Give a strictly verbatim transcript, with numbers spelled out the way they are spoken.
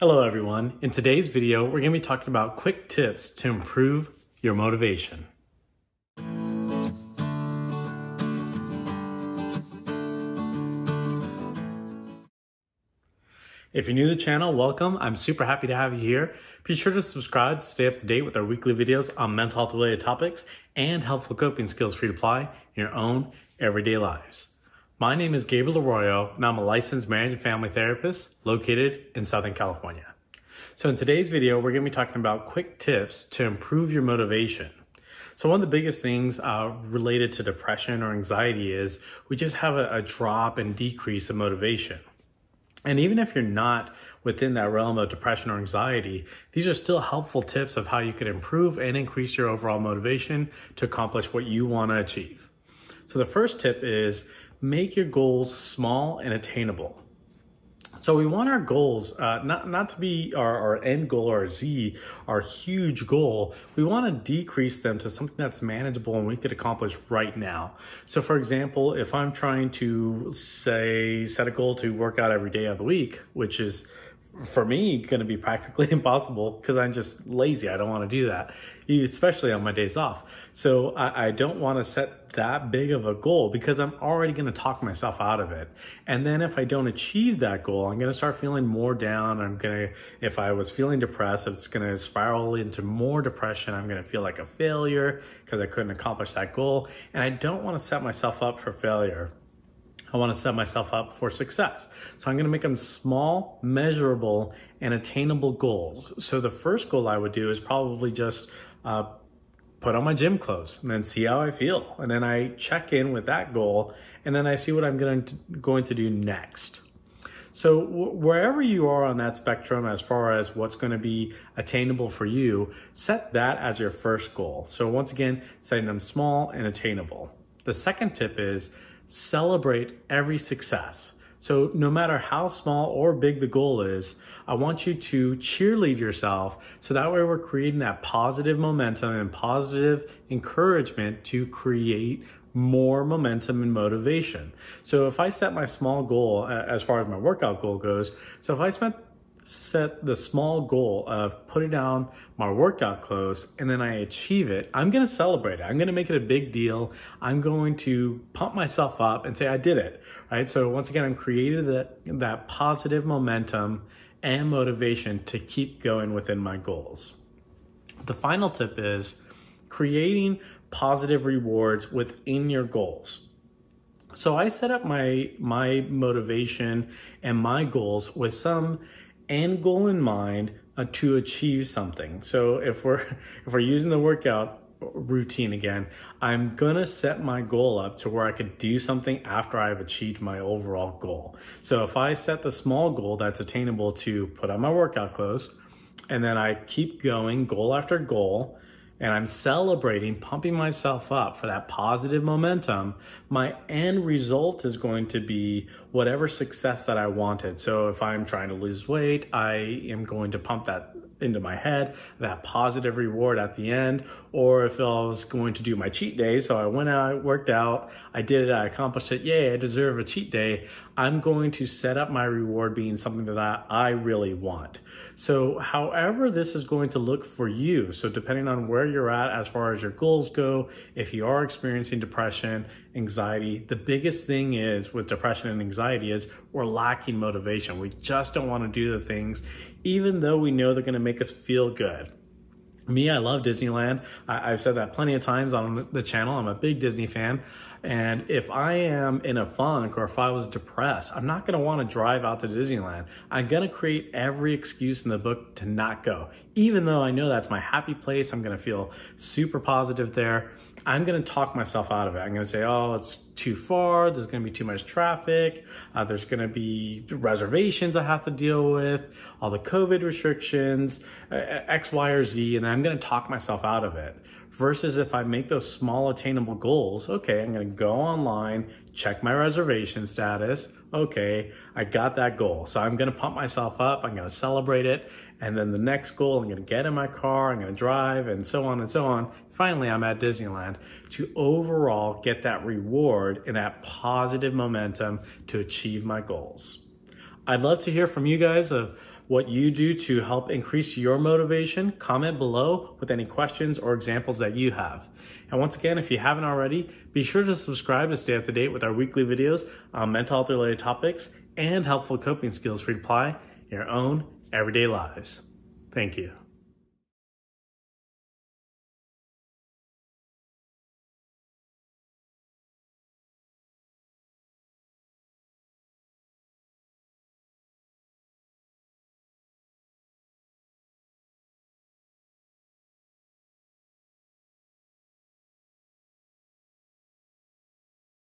Hello everyone. In today's video, we're going to be talking about quick tips to improve your motivation. If you're new to the channel, welcome. I'm super happy to have you here. Be sure to subscribe to stay up to date with our weekly videos on mental health related topics and helpful coping skills for you to apply in your own everyday lives. My name is Gabriel Arroyo, and I'm a licensed marriage and family therapist located in Southern California. So in today's video, we're going to be talking about quick tips to improve your motivation. So one of the biggest things uh, related to depression or anxiety is we just have a, a drop and decrease of motivation. And even if you're not within that realm of depression or anxiety, these are still helpful tips of how you could improve and increase your overall motivation to accomplish what you want to achieve. So the first tip is make your goals small and attainable. So we want our goals uh, not, not to be our, our end goal or our Z, our huge goal. We want to decrease them to something that's manageable and we could accomplish right now. So for example, if I'm trying to say set a goal to work out every day of the week, which is for me going to be practically impossible because I'm just lazy. I don't want to do that, especially on my days off. So I, I don't want to set that big of a goal because I'm already going to talk myself out of it. And then if I don't achieve that goal, I'm going to start feeling more down. I'm going to, if I was feeling depressed, it's going to spiral into more depression. I'm going to feel like a failure because I couldn't accomplish that goal. And I don't want to set myself up for failure. I want to set myself up for success. So I'm going to make them small, measurable, and attainable goals. So the first goal I would do is probably just uh, put on my gym clothes and then see how I feel. And then I check in with that goal and then I see what I'm going to, going to do next. So wherever you are on that spectrum, as far as what's going to be attainable for you, set that as your first goal. So once again, setting them small and attainable. The second tip is celebrate every success. So no matter how small or big the goal is, I want you to cheerlead yourself so that way we're creating that positive momentum and positive encouragement to create more momentum and motivation. So if I set my small goal, as far as my workout goal goes, so if I spent set the small goal of putting down my workout clothes and then I achieve it, I'm going to celebrate it. I'm going to make it a big deal. I'm going to pump myself up and say I did it, right? So once again, I'm creating that, that positive momentum and motivation to keep going within my goals. The final tip is creating positive rewards within your goals. So I set up my, my motivation and my goals with some end goal in mind uh, to achieve something. So if we're if we're using the workout routine again, I'm gonna set my goal up to where I could do something after I've achieved my overall goal. So if I set the small goal that's attainable to put on my workout clothes, and then I keep going goal after goal, and I'm celebrating, pumping myself up for that positive momentum, my end result is going to be whatever success that I wanted. So if I'm trying to lose weight, I am going to pump that into my head, that positive reward at the end. Or if I was going to do my cheat day, so I went out, worked out, I did it, I accomplished it, yay, I deserve a cheat day. I'm going to set up my reward being something that I, I really want. So however this is going to look for you, so depending on where you're at as far as your goals go, if you are experiencing depression, anxiety, the biggest thing is with depression and anxiety is we're lacking motivation. We just don't want to do the things even though we know they're going to make us feel good. Me, I love Disneyland. I, I've said that plenty of times on the channel. I'm a big Disney fan. And if I am in a funk or if I was depressed, I'm not going to want to drive out to Disneyland. I'm going to create every excuse in the book to not go. Even though I know that's my happy place, I'm going to feel super positive there. I'm going to talk myself out of it. I'm going to say, oh, it's too far. There's going to be too much traffic. Uh, there's going to be reservations I have to deal with, all the COVID restrictions, uh, X, Y, or Z, and I'm going to talk myself out of it. Versus if I make those small attainable goals, okay, I'm going to go online, check my reservation status. Okay, I got that goal. So I'm going to pump myself up. I'm going to celebrate it. And then the next goal, I'm going to get in my car, I'm going to drive, and so on and so on. Finally, I'm at Disneyland to overall get that reward and that positive momentum to achieve my goals. I'd love to hear from you guys of what you do to help increase your motivation. Comment below with any questions or examples that you have. And once again, if you haven't already, be sure to subscribe to stay up to date with our weekly videos on mental health related topics and helpful coping skills for you to apply in your own everyday lives. Thank you.